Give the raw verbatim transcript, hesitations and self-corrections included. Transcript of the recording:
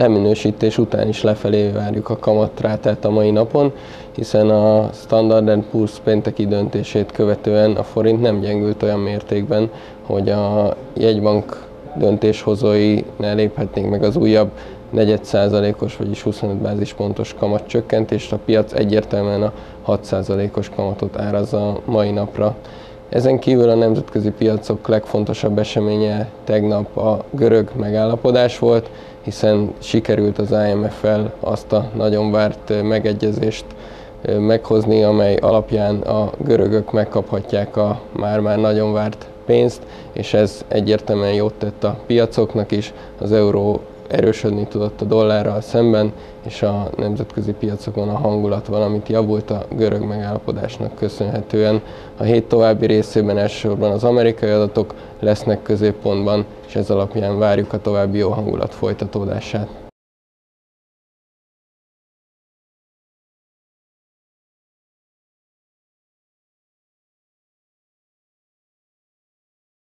leminősítés után is lefelé várjuk a kamatrátát a mai napon, hiszen a Standard and Poor's pénteki döntését követően a forint nem gyengült olyan mértékben, hogy a jegybank döntéshozói ne léphetnénk meg az újabb negyed százalékos, vagyis huszonöt bázispontos kamatcsökkentést, a piac egyértelműen a hat százalékos kamatot árazza a mai napra. Ezen kívül a nemzetközi piacok legfontosabb eseménye tegnap a görög megállapodás volt, hiszen sikerült az I M F-fel azt a nagyon várt megegyezést meghozni, amely alapján a görögök megkaphatják a már-már nagyon várt pénzt, és ez egyértelműen jót tett a piacoknak is, az euró erősödni tudott a dollárral szemben, és a nemzetközi piacokon a hangulat valamit javult a görög megállapodásnak köszönhetően. A hét további részében elsősorban az amerikai adatok lesznek középpontban, és ez alapján várjuk a további jó hangulat folytatódását.